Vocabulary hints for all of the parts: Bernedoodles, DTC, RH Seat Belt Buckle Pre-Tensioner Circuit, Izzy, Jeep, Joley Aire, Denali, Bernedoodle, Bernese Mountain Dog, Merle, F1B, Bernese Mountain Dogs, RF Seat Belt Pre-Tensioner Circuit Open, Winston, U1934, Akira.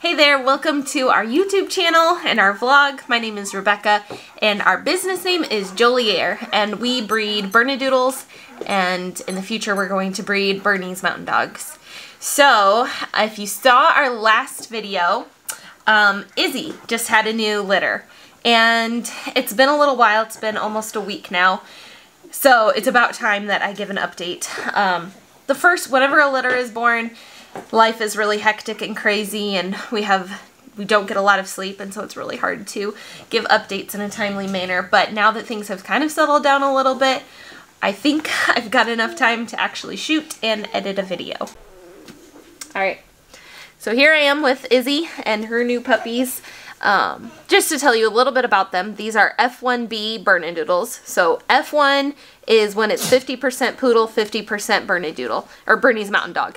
Hey there, welcome to our YouTube channel and our vlog. My name is Rebecca and our business name is Joley Aire, and we breed Bernedoodles, and in the future we're going to breed Bernese Mountain Dogs. So if you saw our last video, Izzy just had a new litter and it's been a little while. It's been almost a week now, so it's about time that I give an update. Whenever a litter is born, life is really hectic and crazy, and we don't get a lot of sleep, and so it's really hard to give updates in a timely manner. But now that things have kind of settled down a little bit, I think I've got enough time to actually shoot and edit a video. Alright, so here I am with Izzy and her new puppies. Just to tell you a little bit about them, these are F1B Bernedoodles. So F1 is when it's 50% poodle, 50% Bernedoodle, or Bernese Mountain Dog.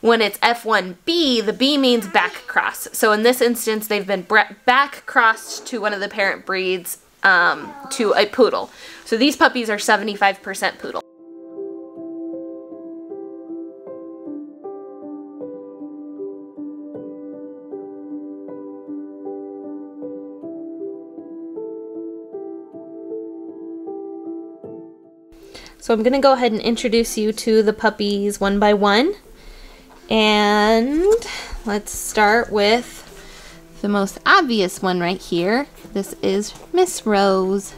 When it's F1B, the B means back cross. So in this instance, they've been back crossed to one of the parent breeds to a poodle. So these puppies are 75% poodle. So I'm going to go ahead and introduce you to the puppies one by one. And let's start with the most obvious one right here. This is Miss Rose.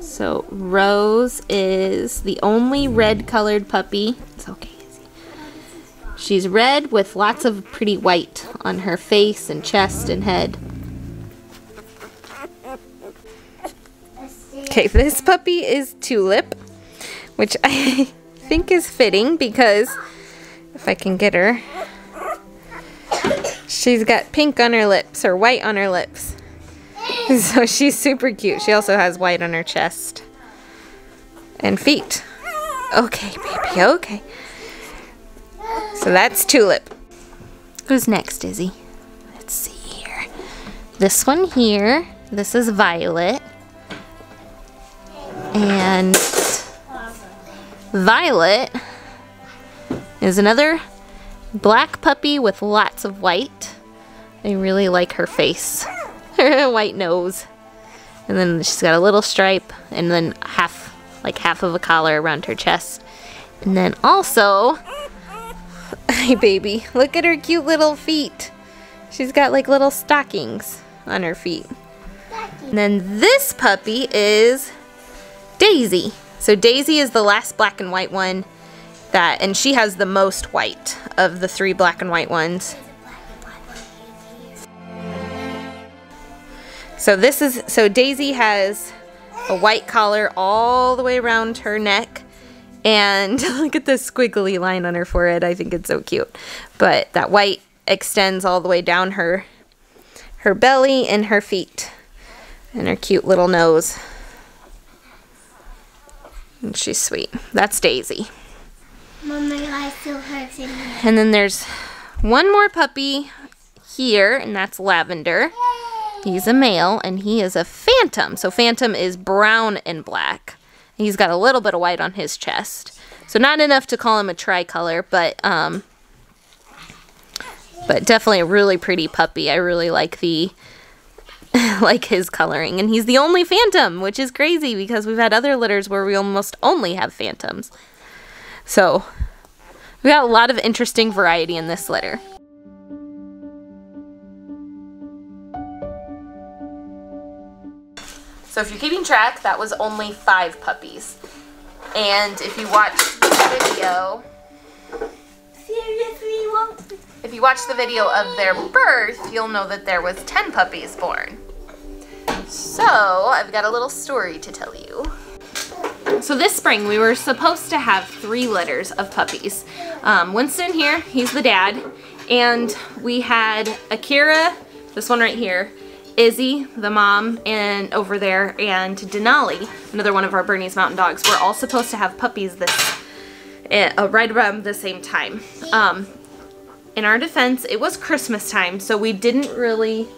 So Rose is the only red colored puppy. It's okay. She's red with lots of pretty white on her face and chest and head. Okay, this puppy is Tulip, which I think is fitting because, if I can get her, she's got pink on her lips, or white on her lips. So she's super cute. She also has white on her chest and feet. Okay, baby, okay. So that's Tulip. Who's next, Izzy? Let's see here. This one here, this is Violet. And Violet is another black puppy with lots of white. I really like her face, her white nose. And then she's got a little stripe and then half of a collar around her chest. And then also, hey baby, look at her cute little feet. She's got like little stockings on her feet. And then this puppy is Daisy. So Daisy is the last black and white one, and she has the most white of the three black and white ones. So Daisy has a white collar all the way around her neck, and look at the squiggly line on her forehead. I think it's so cute. But that white extends all the way down her belly and her feet and her cute little nose. And she's sweet. That's Daisy. Mom, my eye still hurts in here. And then there's one more puppy here, and that's Lavender. He's a male, and he is a Phantom. So Phantom is brown and black. He's got a little bit of white on his chest. So not enough to call him a tricolor, but definitely a really pretty puppy. I really like the like his coloring, and he's the only Phantom, which is crazy because we've had other litters where we almost only have Phantoms. So we got a lot of interesting variety in this litter. So if you're keeping track, that was only 5 puppies. And if you watch the video, if you watch the video of their birth, you'll know that there was 10 puppies born. So I've got a little story to tell you. So this spring we were supposed to have 3 litters of puppies. Winston here, he's the dad, and we had Akira, this one right here, Izzy, the mom, and over there, and Denali, another one of our Bernese Mountain Dogs. We're all supposed to have puppies right around the same time. In our defense, it was Christmas time, so we didn't really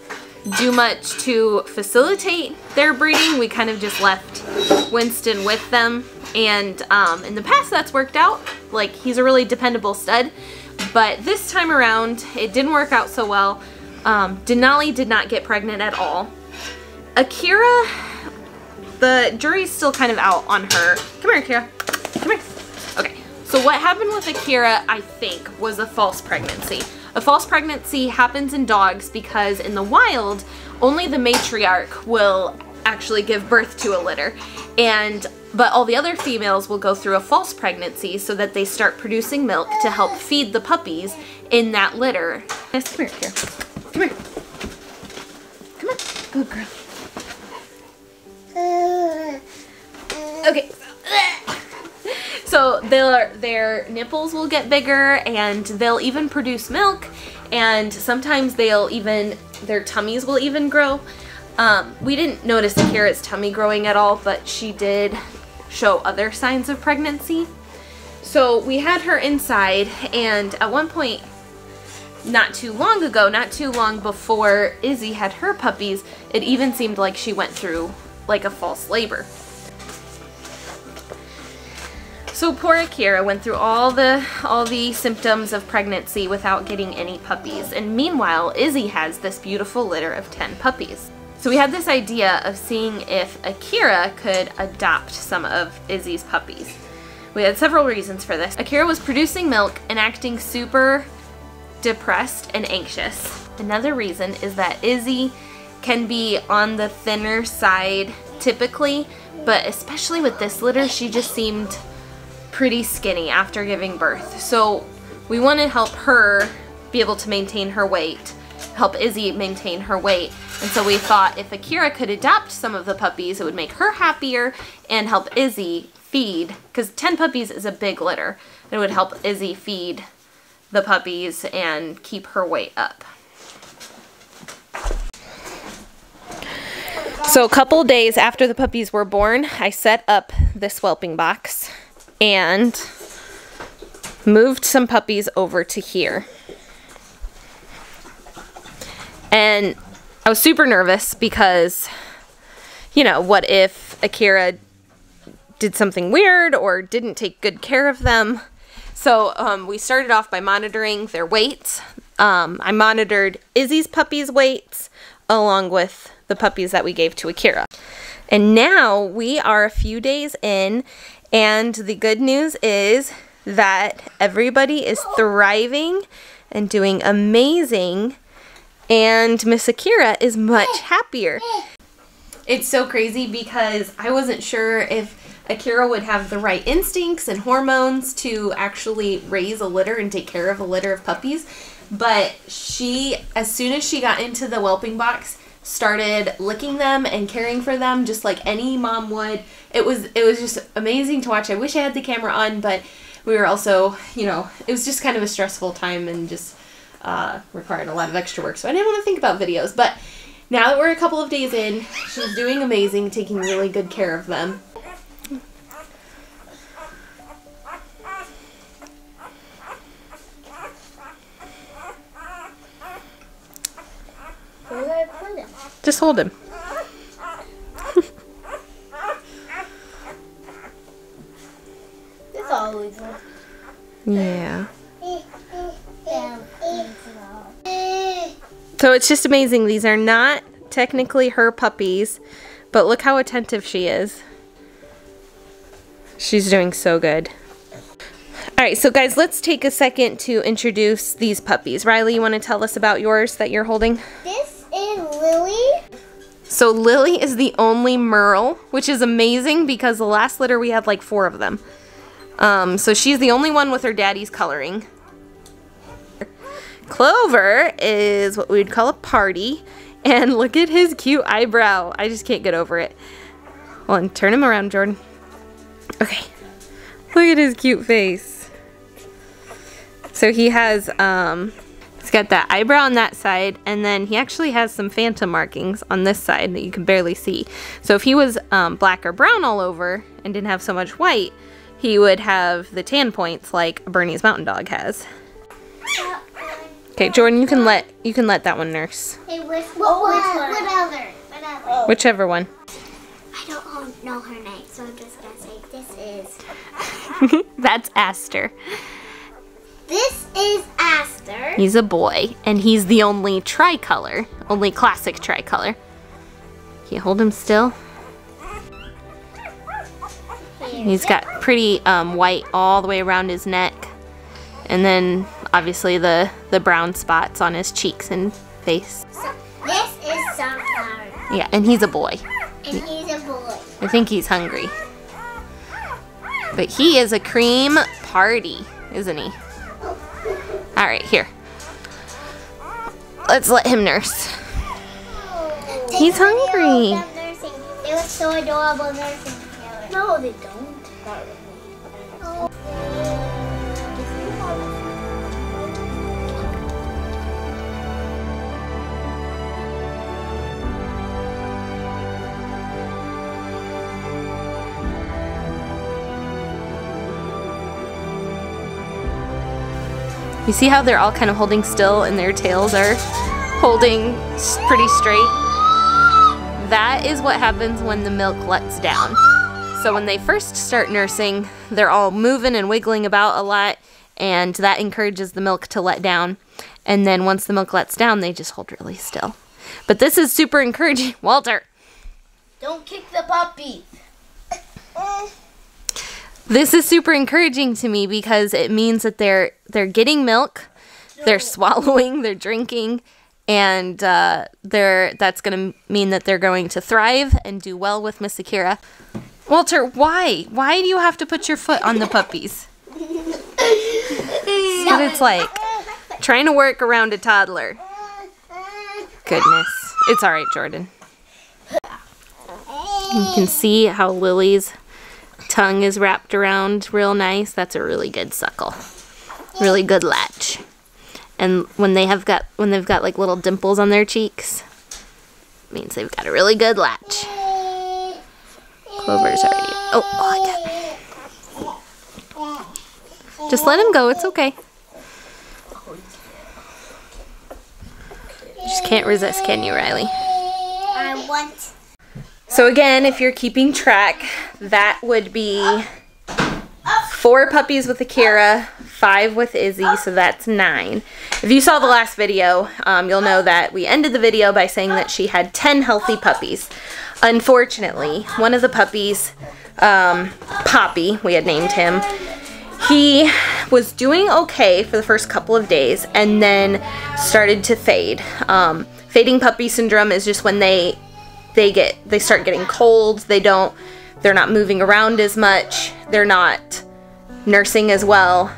do much to facilitate their breeding. We kind of just left Winston with them, and in the past that's worked out. Like, he's a really dependable stud, But this time around, it didn't work out so well. Denali did not get pregnant at all. Akira, the jury's still kind of out on her. Come here, Akira. Come here. Okay, so what happened with Akira, I think, was a false pregnancy. A false pregnancy happens in dogs because in the wild, only the matriarch will actually give birth to a litter, but all the other females will go through a false pregnancy so that they start producing milk to help feed the puppies in that litter. Yes, come here, Akira. Come here. Come on. Good girl. Okay. So their nipples will get bigger, and they'll even produce milk, and sometimes their tummies will even grow. We didn't notice Akira's tummy growing at all, but she did show other signs of pregnancy. So we had her inside, and at one point not too long ago, not too long before Izzy had her puppies, it even seemed like she went through like a false labor. So poor Akira went through all the symptoms of pregnancy without getting any puppies, and meanwhile Izzy has this beautiful litter of 10 puppies. So we had this idea of seeing if Akira could adopt some of Izzy's puppies. We had several reasons for this. Akira was producing milk and acting super depressed and anxious. Another reason is that Izzy can be on the thinner side typically, but especially with this litter, she just seemed pretty skinny after giving birth. So we want to help her be able to maintain her weight, help Izzy maintain her weight. And so we thought if Akira could adopt some of the puppies, it would make her happier and help Izzy feed, because 10 puppies is a big litter. It would help Izzy feed the puppies and keep her weight up. So a couple days after the puppies were born, I set up this whelping box and moved some puppies over to here. And I was super nervous because, you know, what if Akira did something weird or didn't take good care of them? So we started off by monitoring their weights. I monitored Izzy's puppies' weights along with the puppies that we gave to Akira. And now we are a few days in, and the good news is that everybody is thriving and doing amazing. And Miss Akira is much happier. It's so crazy because I wasn't sure if Akira would have the right instincts and hormones to actually raise a litter and take care of a litter of puppies, but she, as soon as she got into the whelping box, started licking them and caring for them just like any mom would. It was just amazing to watch. I wish I had the camera on, but we were also, you know, it was just kind of a stressful time and just required a lot of extra work, so I didn't want to think about videos. But now that we're a couple of days in, she's doing amazing, taking really good care of them. Just hold him. It's always good. Yeah. So it's just amazing. These are not technically her puppies, but look how attentive she is. She's doing so good. All right, so guys, let's take a second to introduce these puppies. Riley, you want to tell us about yours that you're holding? This is Lily. So Lily is the only Merle, which is amazing because the last litter we had like 4 of them. So she's the only one with her daddy's coloring. Clover is what we'd call a party, and look at his cute eyebrow. I just can't get over it. Well, and turn him around, Jordan. Okay, look at his cute face. So he has, he's got that eyebrow on that side, and then he actually has some phantom markings on this side that you can barely see. So if he was black or brown all over and didn't have so much white, he would have the tan points like a Bernese Mountain Dog has. Okay, Jordan, you can let that one nurse. Hey, which one? Whichever one. I don't know her name, so I'm just gonna say this is. That's Aster. This is Aster. He's a boy, and he's the only tricolor, only classic tricolor. Can you hold him still? He's got pretty white all the way around his neck, and then obviously the brown spots on his cheeks and face. So this is Sunflower. Yeah, and he's a boy. And he's a boy. I think he's hungry. But he is a cream party, isn't he? All right, here. Let's let him nurse. He's hungry. It was so adorable nursing. No, they don't. Oh. You see how they're all kind of holding still and their tails are holding pretty straight? That is what happens when the milk lets down. So when they first start nursing, they're all moving and wiggling about a lot, and that encourages the milk to let down. And then once the milk lets down, they just hold really still. But this is super encouraging. Walter! Don't kick the puppy! This is super encouraging to me because it means that they're getting milk, they're swallowing, they're drinking, and that's going to mean that they're going to thrive and do well with Miss Akira. Walter, why? Why do you have to put your foot on the puppies? What it's like. Trying to work around a toddler. Goodness. It's all right, Jordan. You can see how Lily's tongue is wrapped around real nice. That's a really good suckle. Really good latch. And when they've got like little dimples on their cheeks, it means they've got a really good latch. Clover's already. Oh, just let him go. It's okay. You just can't resist, can you, Riley? I want. So again, if you're keeping track, that would be 4 puppies with Akira, 5 with Izzy, so that's 9. If you saw the last video, you'll know that we ended the video by saying that she had 10 healthy puppies. Unfortunately, one of the puppies, Poppy, we had named him, he was doing okay for the first couple of days and then started to fade. Fading puppy syndrome is just when they start getting colds, they're not moving around as much, they're not nursing as well.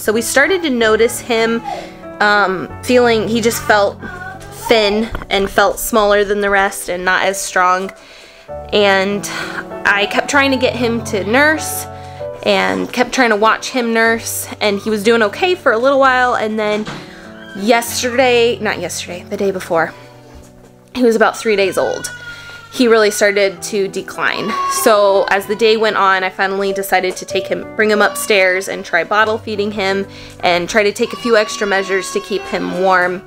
So we started to notice him he just felt thin and felt smaller than the rest and not as strong, and I kept trying to get him to nurse and kept trying to watch him nurse, and he was doing okay for a little while, and then the day before, he was about 3 days old, he really started to decline. So as the day went on, I finally decided to bring him upstairs and try bottle feeding him and try to take a few extra measures to keep him warm.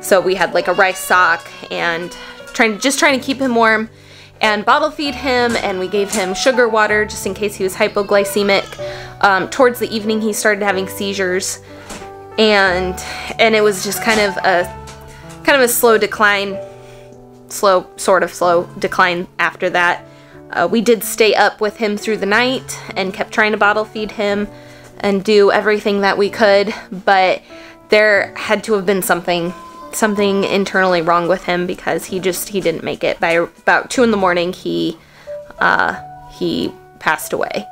So we had like a rice sock and trying to keep him warm and bottle feed him, and we gave him sugar water just in case he was hypoglycemic. Towards the evening he started having seizures, and it was just kind of a slow decline after that. We did stay up with him through the night and kept trying to bottle feed him and do everything that we could, but there had to have been something internally wrong with him because he didn't make it. By about 2 in the morning he passed away.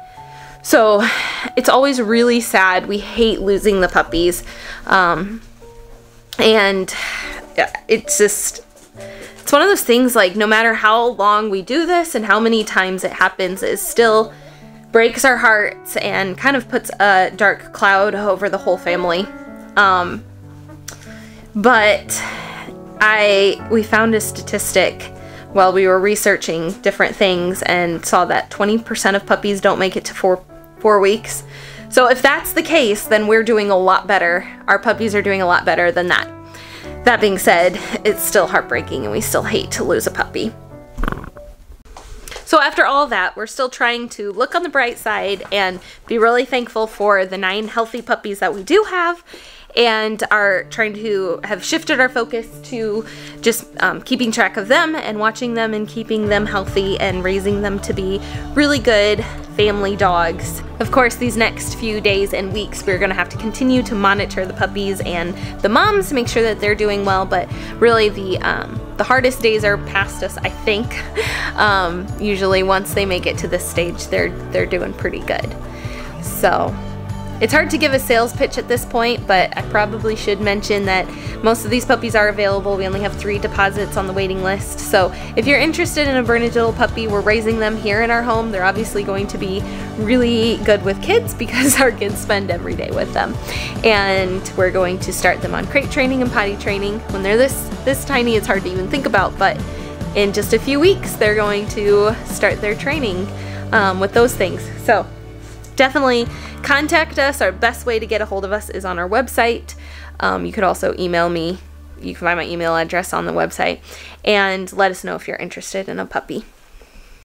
So it's always really sad. We hate losing the puppies, and it's one of those things, like, no matter how long we do this and how many times it happens, it still breaks our hearts and kind of puts a dark cloud over the whole family. But we found a statistic while we were researching different things and saw that 20% of puppies don't make it to four weeks. So if that's the case, then we're doing a lot better. Our puppies are doing a lot better than that. That being said, it's still heartbreaking and we still hate to lose a puppy. So after all that, we're still trying to look on the bright side and be really thankful for the 9 healthy puppies that we do have, and are trying to have shifted our focus to just keeping track of them and watching them and keeping them healthy and raising them to be really good family dogs. Of course, these next few days and weeks, we're gonna have to continue to monitor the puppies and the moms to make sure that they're doing well, but really the hardest days are past us, I think. Usually once they make it to this stage, they're doing pretty good. So it's hard to give a sales pitch at this point, but I probably should mention that most of these puppies are available. We only have 3 deposits on the waiting list. So if you're interested in a Bernedoodle puppy, we're raising them here in our home. They're obviously going to be really good with kids because our kids spend every day with them. And we're going to start them on crate training and potty training. When they're this tiny, it's hard to even think about, but in just a few weeks, they're going to start their training with those things. So definitely contact us. Our best way to get a hold of us is on our website. You could also email me. You can find my email address on the website, and let us know if you're interested in a puppy.